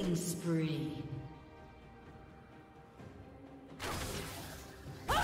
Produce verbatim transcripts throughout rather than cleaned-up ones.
Killing spree. Oh.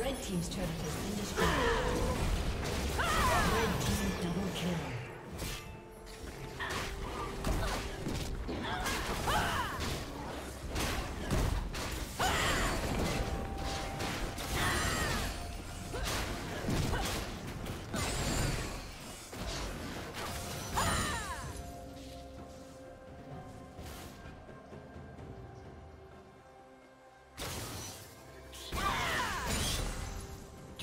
Red team's turret has been destroyed. Red team double kill.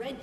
Red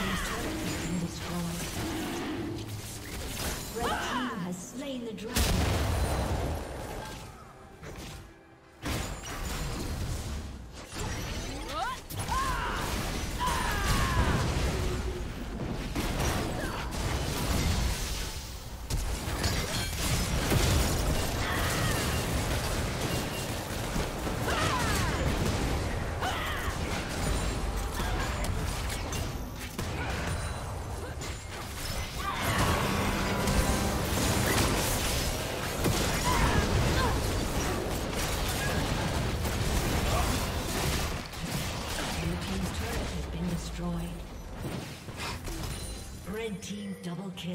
team's turret has been destroyed. Red team has slain the dragon. Double kill.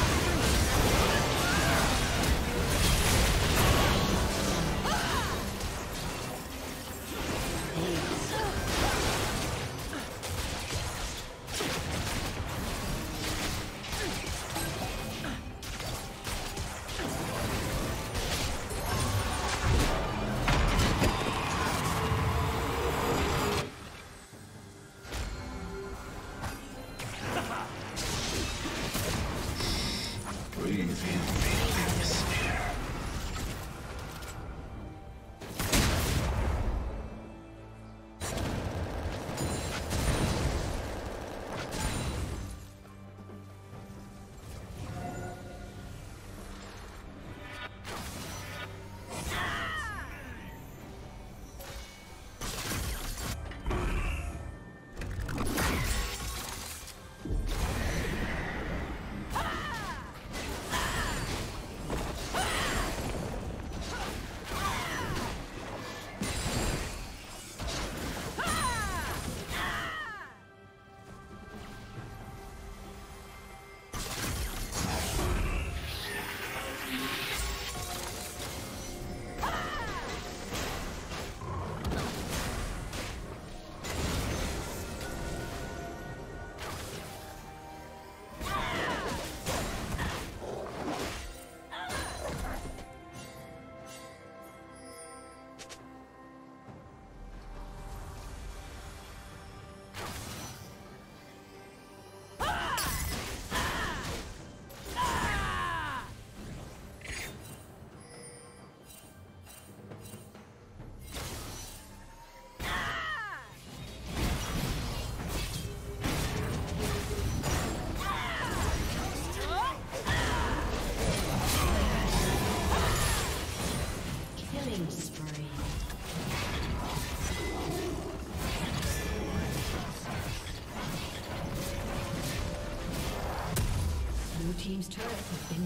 Blue team's turret has been